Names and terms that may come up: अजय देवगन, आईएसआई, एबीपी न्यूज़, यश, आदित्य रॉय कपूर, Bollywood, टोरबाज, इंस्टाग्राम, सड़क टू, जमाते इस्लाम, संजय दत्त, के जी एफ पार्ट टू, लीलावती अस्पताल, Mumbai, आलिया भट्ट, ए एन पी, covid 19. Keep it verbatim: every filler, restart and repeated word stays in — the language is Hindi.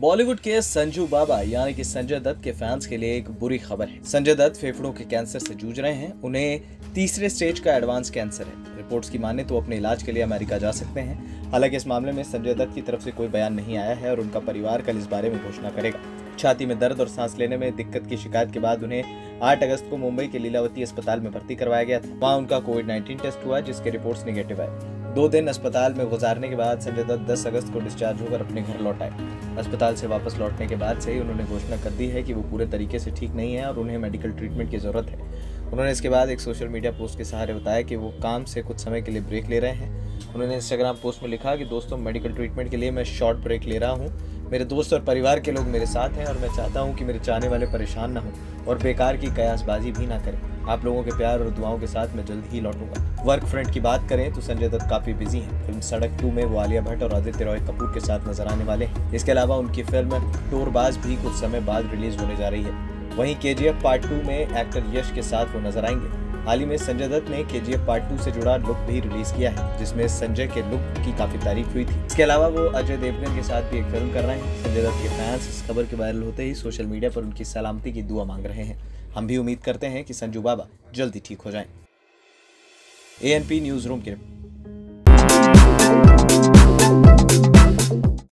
बॉलीवुड के संजू बाबा यानी कि संजय दत्त के फैंस के लिए एक बुरी खबर है। संजय दत्त फेफड़ों के कैंसर से जूझ रहे हैं। उन्हें तीसरे स्टेज का एडवांस कैंसर है। रिपोर्ट्स की माने तो अपने इलाज के लिए अमेरिका जा सकते हैं। हालांकि इस मामले में संजय दत्त की तरफ से कोई बयान नहीं आया है और उनका परिवार कल इस बारे में घोषणा करेगा। छाती में दर्द और सांस लेने में दिक्कत की शिकायत के बाद उन्हें आठ अगस्त को मुंबई के लीलावती अस्पताल में भर्ती करवाया गया था। वहाँ उनका कोविड नाइन्टीन टेस्ट हुआ जिसके रिपोर्ट्स निगेटिव आए। दो दिन अस्पताल में गुजारने के बाद संजय दत्त दस अगस्त को डिस्चार्ज होकर अपने घर लौट आए। अस्पताल से वापस लौटने के बाद से ही उन्होंने घोषणा कर दी है कि वो पूरे तरीके से ठीक नहीं है और उन्हें मेडिकल ट्रीटमेंट की ज़रूरत है। उन्होंने इसके बाद एक सोशल मीडिया पोस्ट के सहारे बताया कि वो काम से कुछ समय के लिए ब्रेक ले रहे हैं। उन्होंने इंस्टाग्राम पोस्ट में लिखा कि दोस्तों, मेडिकल ट्रीटमेंट के लिए मैं शॉर्ट ब्रेक ले रहा हूँ। मेरे दोस्त और परिवार के लोग मेरे साथ हैं और मैं चाहता हूं कि मेरे चाहने वाले परेशान ना हों और बेकार की कयासबाजी भी ना करें। आप लोगों के प्यार और दुआओं के साथ मैं जल्द ही लौटूंगा। वर्क फ्रंट की बात करें तो संजय दत्त काफी बिजी हैं। फिल्म सड़क टू में वो आलिया भट्ट और आदित्य रॉय कपूर के साथ नजर आने वाले हैं। इसके अलावा उनकी फिल्म टोरबाज भी कुछ समय बाद रिलीज होने जा रही है। वहीं के जी एफ पार्ट टू में एक्टर यश के साथ वो नजर आएंगे। हाल ही में संजय दत्त ने के जी एफ पार्ट टू से जुड़ा लुक भी रिलीज किया है जिसमें संजय के लुक की काफी तारीफ हुई थी। इसके अलावा वो अजय देवगन के साथ भी एक फिल्म कर रहे हैं। संजय दत्त के फैंस इस खबर के वायरल होते ही सोशल मीडिया पर उनकी सलामती की दुआ मांग रहे हैं। हम भी उम्मीद करते हैं कि संजू बाबा जल्दी ठीक हो जाएं। ए एन पी newsroom के